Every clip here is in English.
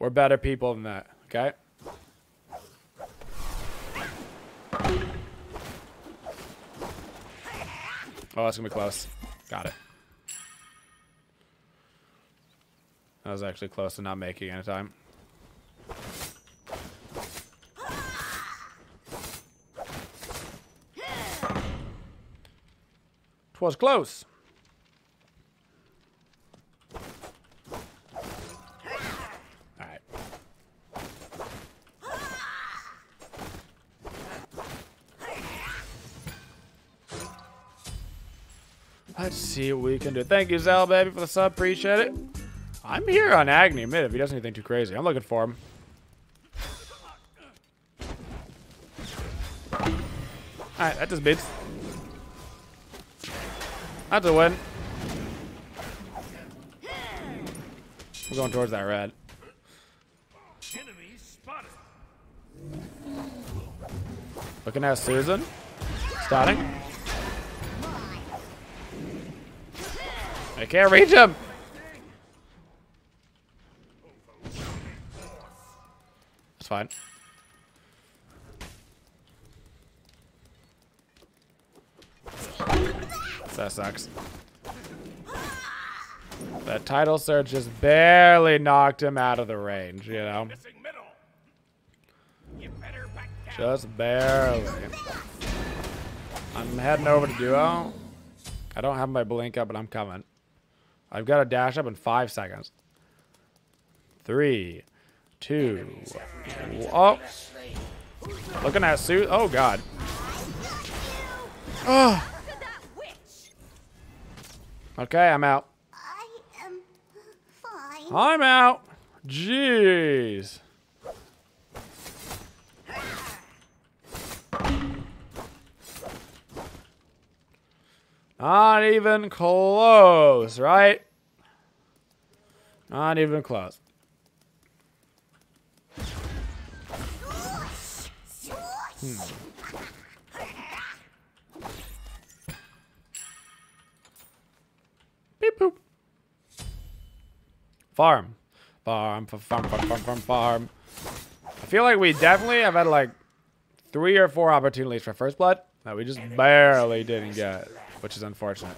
We're better people than that, okay? Oh, that's gonna be close. Got it. That was actually close to not making any time. Was close. All right. Let's see what we can do. Thank you, Zal baby, for the sub. Appreciate it. I'm here on Agni mid if he does anything too crazy. I'm looking for him. All right, that just beats. That's a win. We're going towards that red. Looking at Susan. Starting. I can't reach him. That's fine. That sucks. That tidal surge just barely knocked him out of the range, you know? Just barely. I'm heading over to duo. I don't have my blink up, but I'm coming. I've got a dash up in 5 seconds. 3, 2, oh. Looking at suit. Oh, God. Oh. Okay, I'm out. I am fine. I'm out. Jeez. Not even close, right? Not even close. Beep boop. Farm. Farm, farm, farm, farm, farm, farm. I feel like we definitely have had like 3 or 4 opportunities for first blood that we just barely didn't get, which is unfortunate.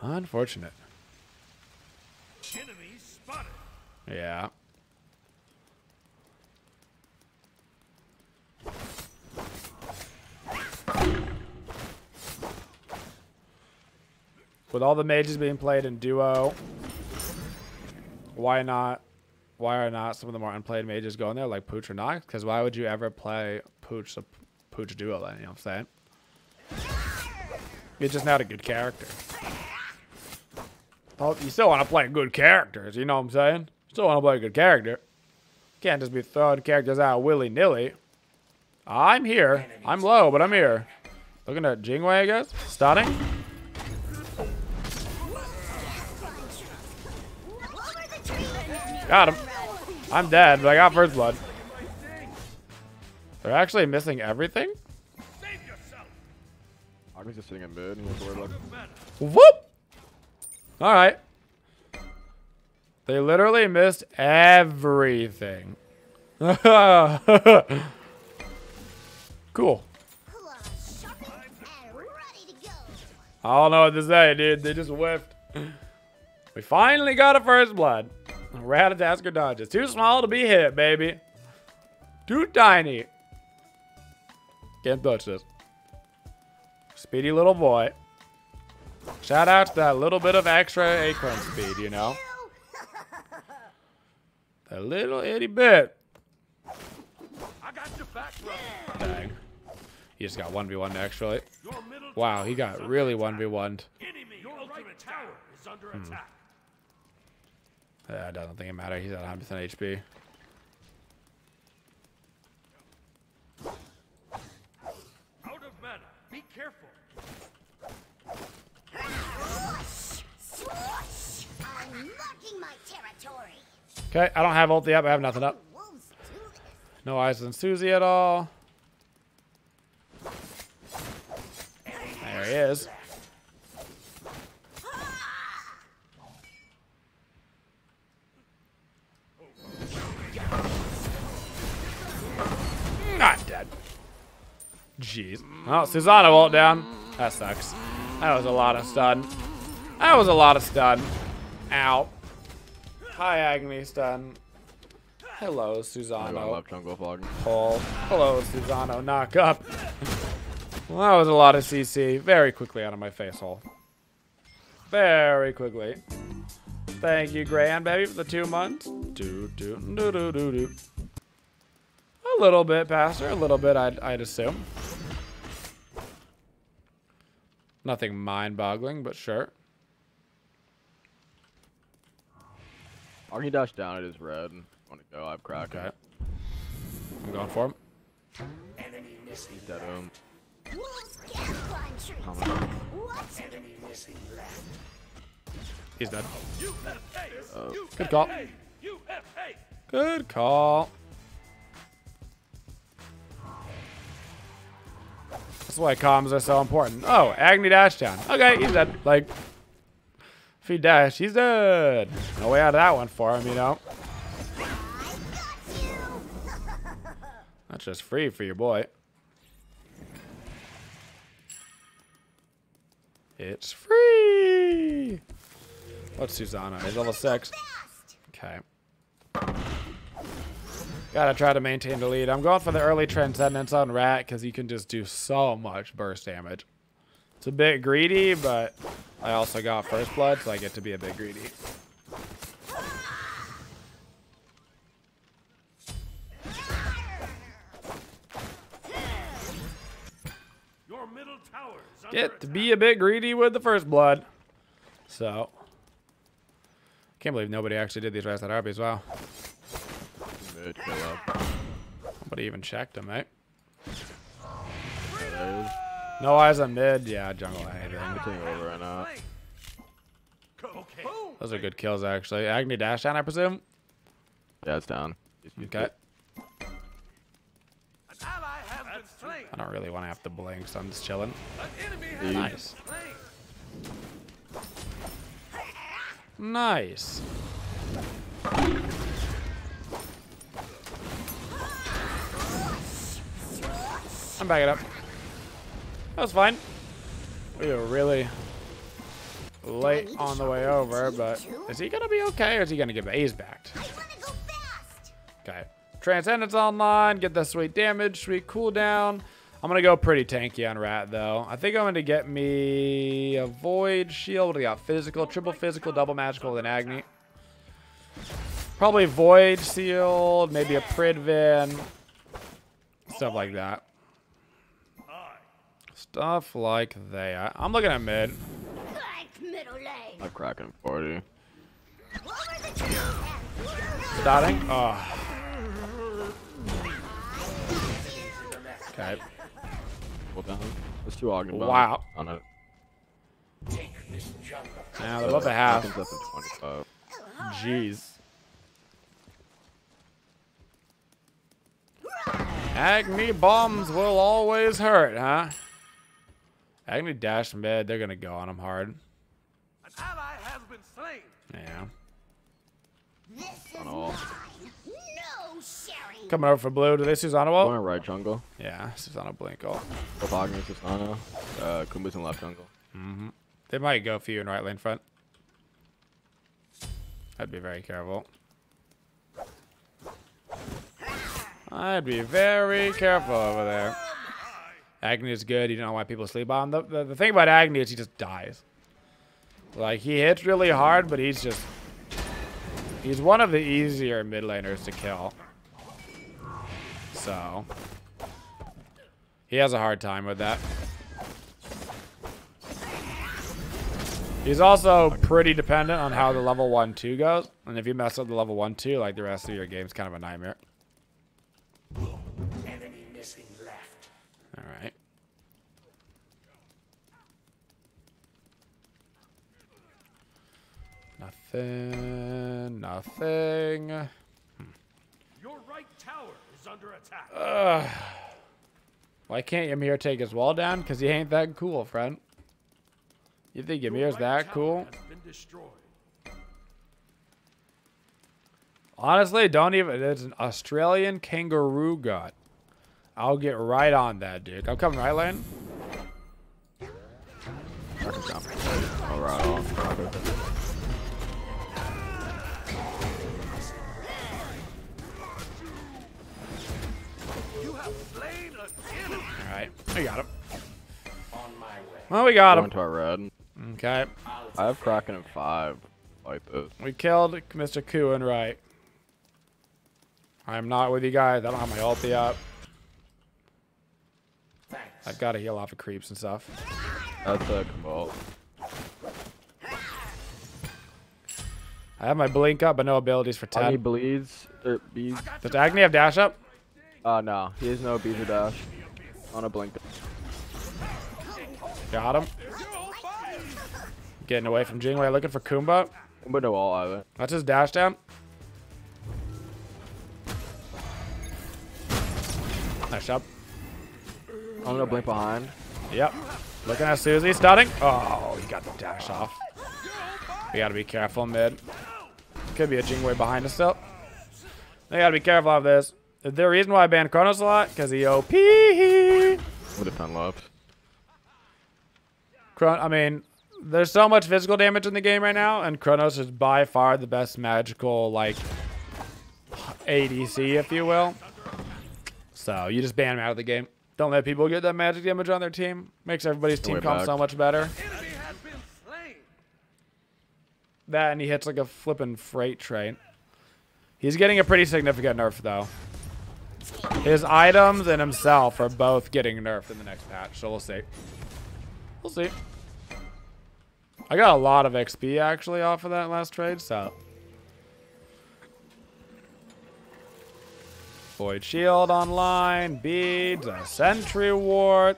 Unfortunate. Yeah. With all the mages being played in duo, why not? Why are not some of the more unplayed mages going there, like Pooch or Nox? Because why would you ever play Pooch duo then? You know what I'm saying? It's just not a good character. You still want to play good characters, you know what I'm saying? Still want to play a good character. Can't just be throwing characters out willy-nilly. I'm here. I'm low, but I'm here. Looking at Jingwei, I guess. Stunning. Got him. I'm dead, but I got first blood. They're actually missing everything? Agni's just sitting in mid. Whoop! Alright. They literally missed everything. Cool. I don't know what to say, dude. They just whiffed. We finally got a first blood. Ratatoskr dodges. Too small to be hit, baby. Too tiny. Can't touch this. Speedy little boy. Shout out to that little bit of extra acorn speed, you know? That little itty bit. I got your back, brother. Dang. He just got 1v1'd, actually. Wow, he got really 1v1'd. Your ultimate tower is under attack. I don't think it matters. He's at 100% HP. Out of mana. Be careful. I'm marking my territory. Okay, I don't have ulti up. I have nothing up. No eyes on Susie at all. There he is. Jeez. Oh, Susano ult down. That sucks. That was a lot of stun. That was a lot of stun. Ow. Hi, Agni stun. Hello, Susano. I love jungle fog. Pull. Hello, Susano. Knock up. Well, that was a lot of CC. Very quickly out of my face hole. Very quickly. Thank you, grandbaby, for the 2 months. Do. A little bit faster, a little bit, I'd assume. Nothing mind-boggling, but sure. Agni dashed down. It is red. I want to go. I'm Kraken. Okay. I'm going for him. Enemy missing dead home. He's dead. Oh. Good call. Good call. That's why comms are so important. Oh, Agni dash down. Okay, he's dead. Like, if he dash, he's dead. No way out of that one for him, you know. That's just free for your boy. It's free. What's Susano? He's level 6. Okay. Gotta try to maintain the lead. I'm going for the early Transcendence on Rat because he can just do so much burst damage. It's a bit greedy, but I also got first blood, so I get to be a bit greedy. Your middle tower is under attack. Get to be a bit greedy with the first blood. So, can't believe nobody actually did these Rattat RBs. Wow. Nobody even checked him, eh? No eyes on mid. Yeah, jungle. I hate it. Those are good kills, actually. Agni dash down, I presume? Yeah, it's down. Okay. I don't really want to have to blink, so I'm just chilling. Nice. Nice. I'm backing up. That was fine. We were really late on the way over, but is he gonna be okay or is he gonna get back? He's backed. Okay. Transcendence online, get the sweet damage, sweet cooldown. I'm gonna go pretty tanky on Rat though. I think I'm gonna get me a Void Shield. We got physical, triple physical, double magical, then Agni. Probably Void Shield, maybe a Pridwen. Stuff like that. Stuff like that. I'm looking at mid. I'm cracking 40. Starting? Oh. Okay. Well done. There's 2 Agni. Wow. On it. Now they're both at half. Jeez. Agni bombs will always hurt, huh? Agni dash mid. They're gonna go on him hard. An ally has been slain. Yeah. This is mine. No sharing. Coming over for blue. Do they Susano ult? Going right jungle. Yeah, Susano blink ult. Both Agni, Susano. Kumbha's in left jungle. Mm-hmm. They might go for you in right lane front. I'd be very careful. I'd be very careful over there. Agni is good. You don't know why people sleep on him. The thing about Agni is he just dies. Like, he hits really hard, but he's just... He's one of the easier mid laners to kill. So... He has a hard time with that. He's also pretty dependent on how the level 1-2 goes. And if you mess up the level 1-2, like, the rest of your game's kind of a nightmare. Nothing. Your right tower is under attack. Why can't Ymir take his wall down? Because he ain't that cool, friend. You think Ymir's that cool? Honestly, don't even. It's an Australian kangaroo god. I'll get right on that, dude. I'm coming right lane. I can jump. All right, All right, we got him. Well, we got him. Going to our red. Okay. I have Kraken in 5. Like this. We killed Mr. Kuhn, right? I am not with you guys. I don't have my ulti up. I've got to heal off of creeps and stuff. That's a Kumbha. I have my blink up, but no abilities for 10. Agni bleeds. Or bees. Does Agni have dash up? No. He has no bees or dash. On a blink. Got him. Getting away from Jingwei, looking for Kumbha. Kumbha no all either. That's his dash down. Nice job. I'm gonna blink behind. Yep. Looking at Susie, starting. Oh, he got the dash off. We gotta be careful mid. Could be a Jingwei behind us still. They gotta be careful of this. Is there a reason why I banned Cronos a lot? Because he OP. Would have been loved. I mean, there's so much physical damage in the game right now, and Cronos is by far the best magical, like, ADC, if you will. So you just ban him out of the game. Don't let people get that magic damage on their team. Makes everybody's team comp so much better. That, and he hits like a flippin' freight train. He's getting a pretty significant nerf, though. His items and himself are both getting nerfed in the next patch, so we'll see. We'll see. I got a lot of XP, actually, off of that last trade, so... Void Shield online, beads, a sentry ward.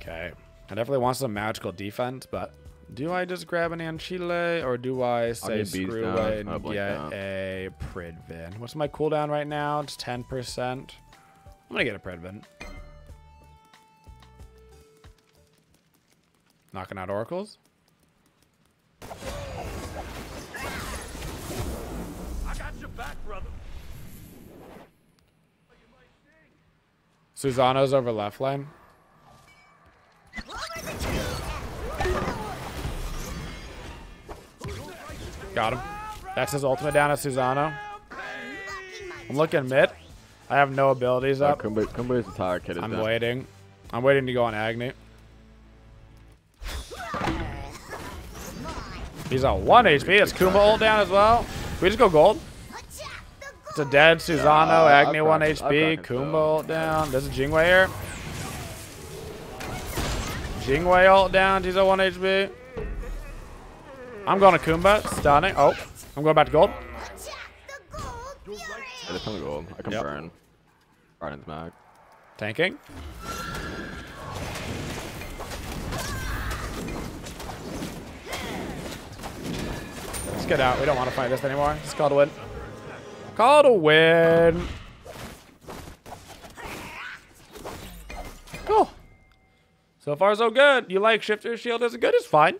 Okay. I definitely want some magical defense, but... Do I just grab an Ancile, or do I say screw away and get a Pridwen? What's my cooldown right now? It's 10%. I'm gonna get a Pridwen. Knocking out oracles. I got your back, brother. Susano's over left lane. Got him. That's his ultimate down at Susano. I'm looking mid. I have no abilities up. Kumbha's entire kid is down. Waiting. I'm waiting to go on Agni. He's on 1 HP. It's Kumbha ult down as well. We just go gold. It's a dead Susano. Agni 1 HP. Kumbha ult down. There's a Jingwei here. Jingwei ult down. She's on 1 HP. I'm going to Kumbha. Stunning. Oh, I'm going back to gold. I just come to gold. I can burn. Right in the mag. Tanking. Let's get out. We don't want to fight this anymore. It's call to win. Call to win. Cool. So far, so good. You like Shifter Shield? Is it good? It's fine.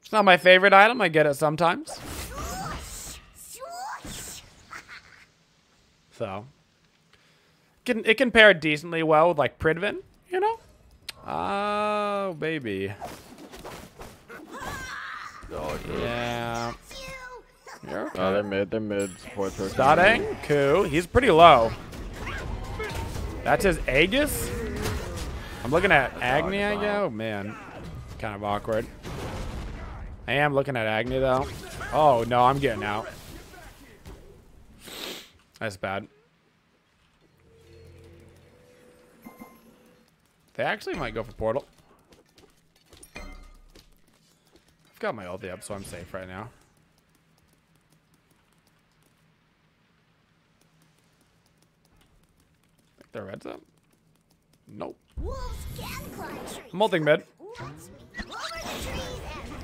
It's not my favorite item. I get it sometimes. So, it can pair decently well with like Pridwen, you know? Oh, baby. Oh, yeah. Okay. Oh, they're mid. Support starting. Coup. He's pretty low. That's his Aegis. I'm looking at Agni. Oh man, kind of awkward. I am looking at Agni though. Oh no, I'm getting out. That's bad. They actually might go for portal. Got my ulti up, so I'm safe right now. Think their red's up? Nope. I'm ulting mid.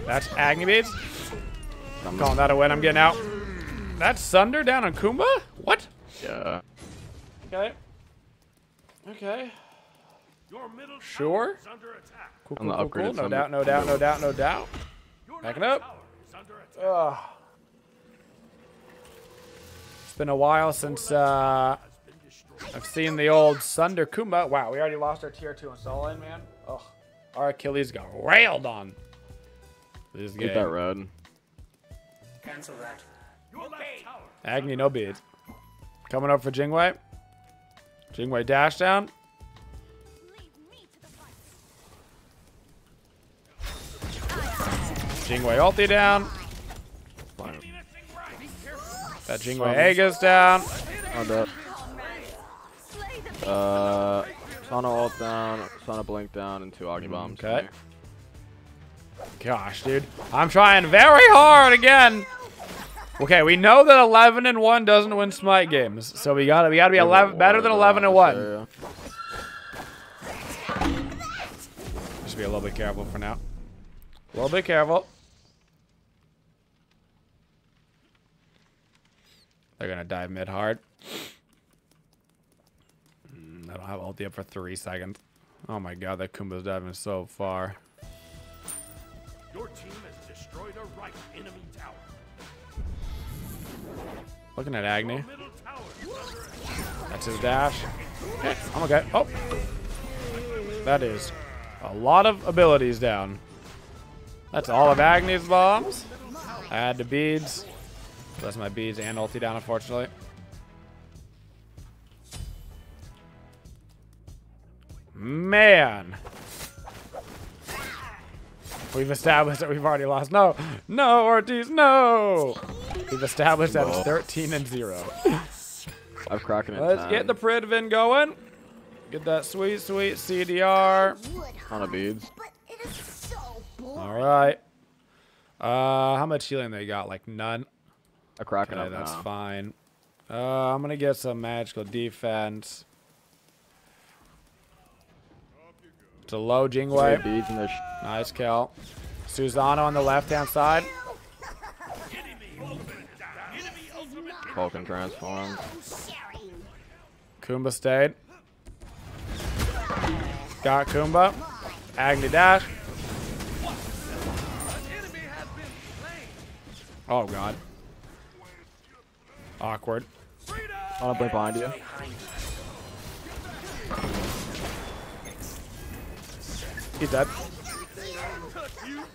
That's Agni beads. I'm calling that a win. I'm getting out. That's Sunder down on Kumbha? What? Yeah. Okay. Okay. Sure. Cool, cool, cool. No doubt, no doubt, no doubt, no doubt. Backing up. Ugh. It's been a while since I've seen the old Sunder Kumbha. Wow, we already lost our tier 2 on solo lane, man. Ugh. Our Achilles got railed on. This game. Get that red. Cancel that. Agni, no beat. Coming up for Jingwei. Jingwei dash down. Jingwei ulti down. Fine. That Jingwei Aegis down. Susano ult down, Susano blink down, and 2 Agni bombs. Okay. Gosh, dude. I'm trying very hard again. Okay, we know that 11-1 doesn't win Smite games, so we gotta be 11, better than 11-1. Area. Just be a little bit careful for now. A little bit careful. They're gonna dive mid hard. I don't have ulti up for 3 seconds. Oh my god, that Kumbha's diving so far. Your team has destroyed a right enemy tower. Looking at Agni. That's his dash. I'm okay. Oh. That is a lot of abilities down. That's all of Agni's bombs. I had the beads. That's my beads and ulti down, unfortunately. Man. We've established that we've already lost. No. No, Ortiz, no. We've established that it's 13-0. I've Kraken it. Let's get the Pridwen going. Get that sweet, sweet CDR. On the beads. All right. How much healing they got? Like none. A Kraken up now. That's fine. I'm gonna get some magical defense. It's a low Jingwei. Nice kill. Susano on the left-hand side. Vulcan transform. Kumbha stayed. Got Kumbha. Agni dash. Oh god. Awkward. I'll play behind you. He's dead.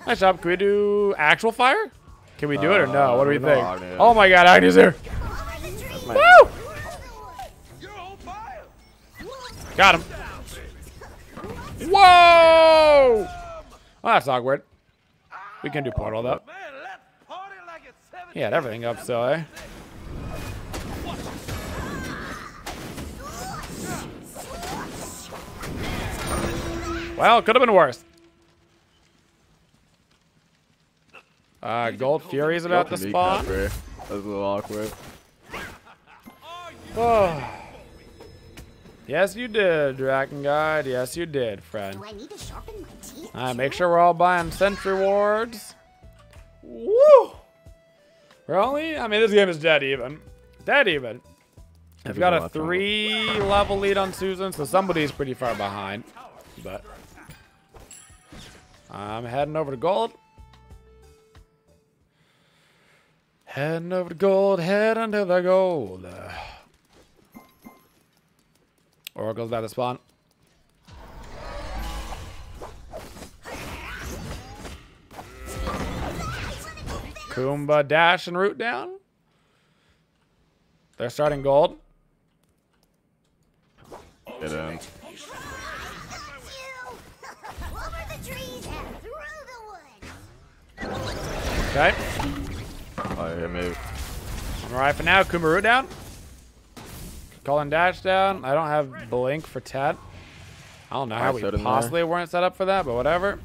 Nice job. Can we do actual fire? Can we do it or no? What do we think? Oh my god, Agni's here. Woo! Got him. Whoa! Well, that's awkward. We can do portal though. He had everything up, so eh? Well, could have been worse. Gold Fury's about to spawn. That was a little awkward. Oh. Yes, you did, Dragon Guide. Yes, you did, friend. Alright, make sure we're all buying sentry wards. Woo! We're only, I mean, this game is dead even. Dead even. We've got a 3-level lead on Susan, so somebody's pretty far behind. But I'm heading over to gold. Heading over to gold. Heading to the gold. Oracle's about to spawn. Kumbha dash and root down. They're starting gold. Get in. Okay. Oh, yeah, move. All right, for now, Kumbha root down. Colin dash down. I don't have blink for Ted. I don't know how we possibly weren't set up for that, but whatever.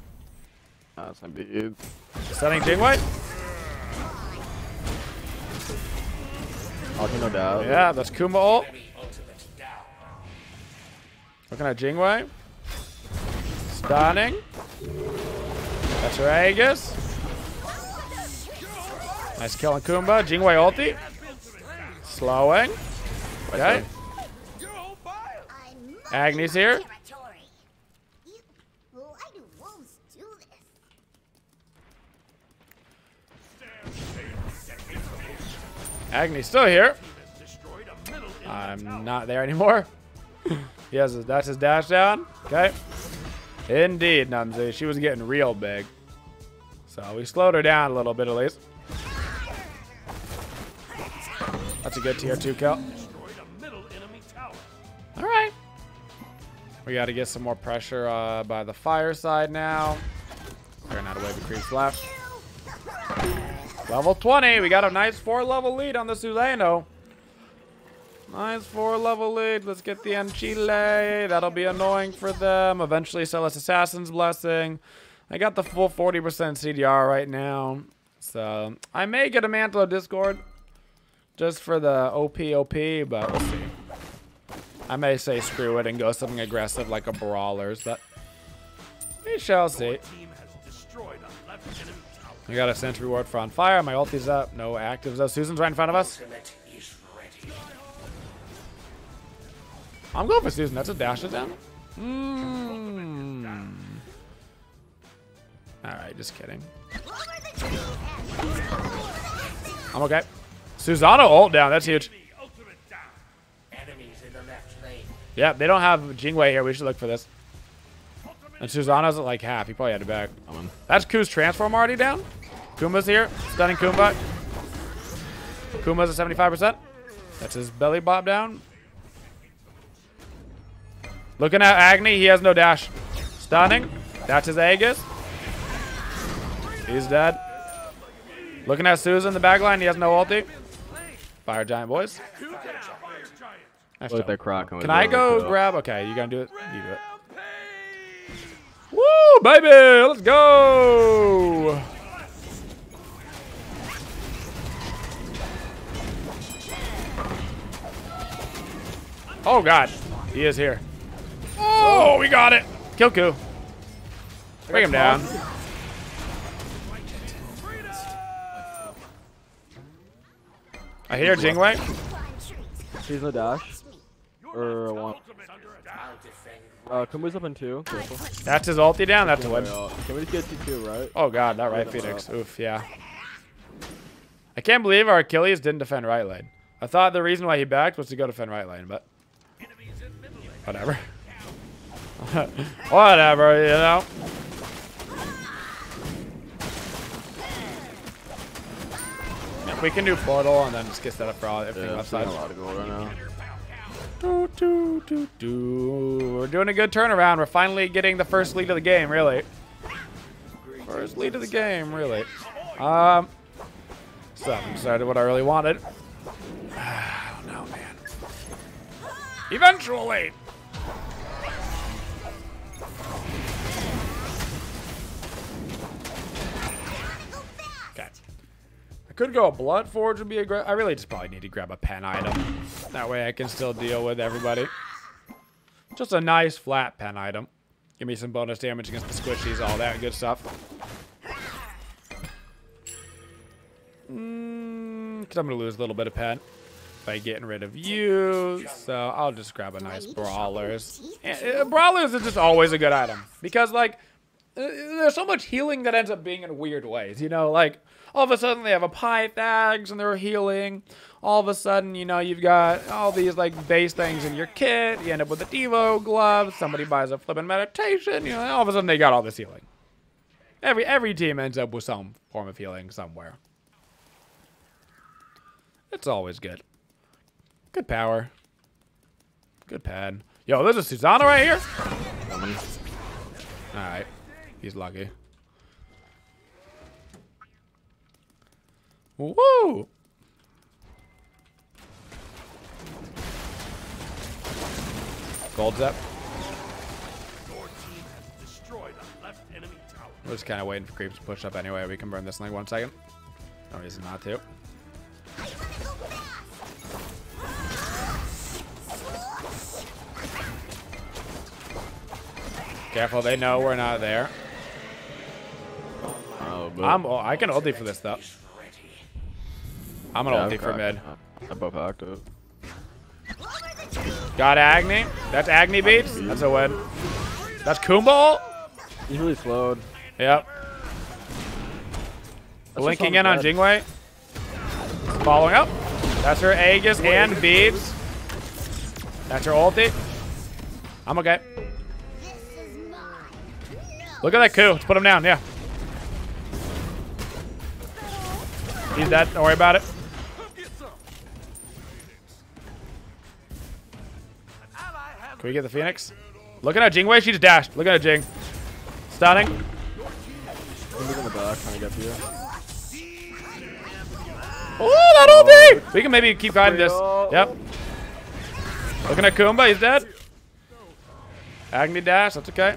That's gonna be good. Setting Jingwei. No doubt. Yeah, that's Kumbha ult. Looking at Jingwei. Stunning. That's her Aegis. Nice kill on Kumbha. Jingwei ulti. Slowing. Okay. Agni's here. Agni's still here. I'm not there anymore. He has his, that's his dash down. Okay. Indeed, Namzi. She was getting real big. So we slowed her down a little bit at least. That's a good tier 2 kill. Alright. We got to get some more pressure by the fire side now. Clearing out a wave of creeps left. Level 20. We got a nice 4-level lead on the Susano. Nice 4-level lead. Let's get the Enchile. That'll be annoying for them. Eventually sell us Assassin's Blessing. I got the full 40% CDR right now. So I may get a Mantle of Discord just for the OP, but we'll see. I may say screw it and go something aggressive like a Brawler's, but we shall see. I got a sentry ward for on fire. My ulti's up. No actives though. Susan's right in front of us. I'm going for Susan. That's a dash of them. Alright, just kidding. I'm okay. Susano ult down. That's huge. Yeah, they don't have Jingwei here. We should look for this. And Susano's at like half. He probably had it back. That's Ku's transform already down. Kumba's here. Stunning Kumbha. Kumba's at 75%. That's his belly bob down. Looking at Agni. He has no dash. Stunning. That's his Aegis. He's dead. Looking at Susan in the back line. He has no ulti. Fire Giant boys. With their Kraken. Can I go grab? Okay, you gonna do it? You do it. Woo, baby! Let's go! Oh, God. He is here. Oh, we got it. Kill Ku. Bring him down. I hear Jingwei. She's in the dash. Or one. Kumba's up in 2. Careful. That's his ulti down. That's a win. Can we just get T2, right? Oh, God. That right, Phoenix. Oof, yeah. I can't believe our Achilles didn't defend right lane. I thought the reason why he backed was to go defend right lane, but... Whatever. Whatever, you know? We can do portal and then just get set up for all everything left side. A lot of gold right now. We're doing a good turnaround. We're finally getting the first lead of the game, really. First lead of the game, really. So I'm excited what I really wanted. I don't know, man. Eventually. Okay. I could go a Blood Forge would be a great. I really just probably need to grab a pen item. That way I can still deal with everybody. Just a nice flat pen item. Give me some bonus damage against the squishies, all that good stuff. Because I'm going to lose a little bit of pen by getting rid of you. So I'll just grab a nice Brawler's. Brawler's is just always a good item. Because, like, there's so much healing that ends up being in weird ways. You know, like, all of a sudden they have a Pythag's and they're healing. All of a sudden, you know, you've got all these, like, base things in your kit. You end up with a Devo Glove. Somebody buys a flippin' Meditation. You know, all of a sudden they got all this healing. Every team ends up with some form of healing somewhere. It's always good. Good power. Good pad. Yo, there's a Susano right here. All right. He's lucky. Woo! Gold's up. We're just kind of waiting for creeps to push up anyway. We can burn this in like 1 second. No reason not to. Careful, they know we're not there. I can ulti for this though. I'm gonna ulti for mid. I'm both active. Got Agni. That's Agni beats. That's a win. That's Kumbha. He's really slowed. Yep. Blinking in on Jingwei. Following up. That's her Aegis and beats. That's her ulti. I'm okay. Look at that coup. Let's put him down. Yeah. He's dead. Don't worry about it. Can we get the Phoenix? Look at how Jingwei, she just dashed. Look at her, Jing. Stunning. I'm looking in the back, trying to get to you. Oh, that'll be! We can maybe keep guiding this. Yep. Looking at Kumbha, he's dead. Agni dash, that's okay.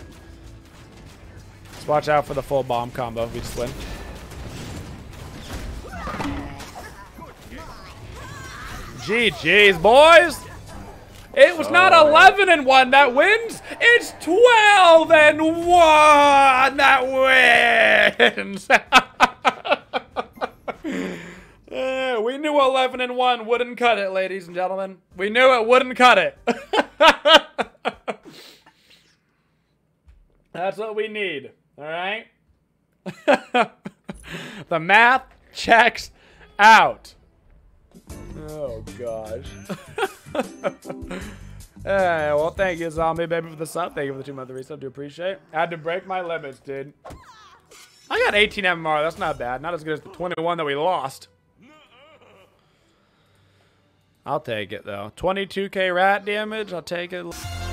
Just watch out for the full bomb combo. We just win. GG's, boys! It was not 11-1 that wins. It's 12-1 that wins. We knew 11-1 wouldn't cut it, ladies and gentlemen. We knew it wouldn't cut it. That's what we need. All right. The math checks out. Oh, gosh. Hey, well, thank you, Zombie Baby, for the sub. Thank you for the 2-month resub. Do appreciate it. I had to break my limits, dude. I got 18 MMR. That's not bad. Not as good as the 21 that we lost. I'll take it, though. 22k rat damage. I'll take it.